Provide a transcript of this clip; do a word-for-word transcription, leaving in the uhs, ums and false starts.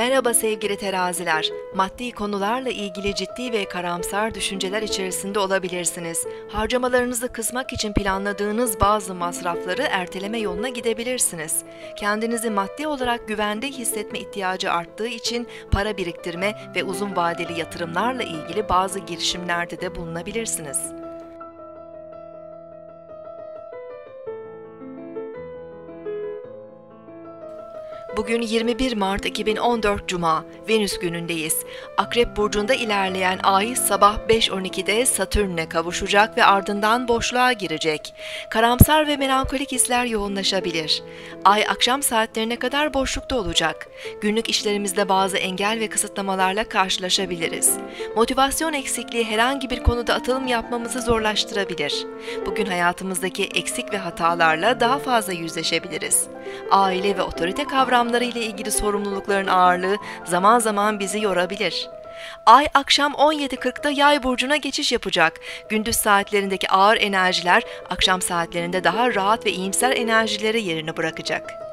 Merhaba sevgili teraziler, maddi konularla ilgili ciddi ve karamsar düşünceler içerisinde olabilirsiniz. Harcamalarınızı kısmak için planladığınız bazı masrafları erteleme yoluna gidebilirsiniz. Kendinizi maddi olarak güvende hissetme ihtiyacı arttığı için para biriktirme ve uzun vadeli yatırımlarla ilgili bazı girişimlerde de bulunabilirsiniz. Bugün yirmi bir Mart iki bin on dört Cuma, Venüs günündeyiz. Akrep burcunda ilerleyen ay sabah beş on ikide Satürn'le kavuşacak ve ardından boşluğa girecek. Karamsar ve melankolik hisler yoğunlaşabilir. Ay akşam saatlerine kadar boşlukta olacak. Günlük işlerimizde bazı engel ve kısıtlamalarla karşılaşabiliriz. Motivasyon eksikliği herhangi bir konuda atılım yapmamızı zorlaştırabilir. Bugün hayatımızdaki eksik ve hatalarla daha fazla yüzleşebiliriz. Aile ve otorite kavramları ile ilgili sorumlulukların ağırlığı zaman zaman bizi yorabilir. Ay akşam on yedi kırkta Yay burcuna geçiş yapacak. Gündüz saatlerindeki ağır enerjiler akşam saatlerinde daha rahat ve iyimser enerjilere yerini bırakacak.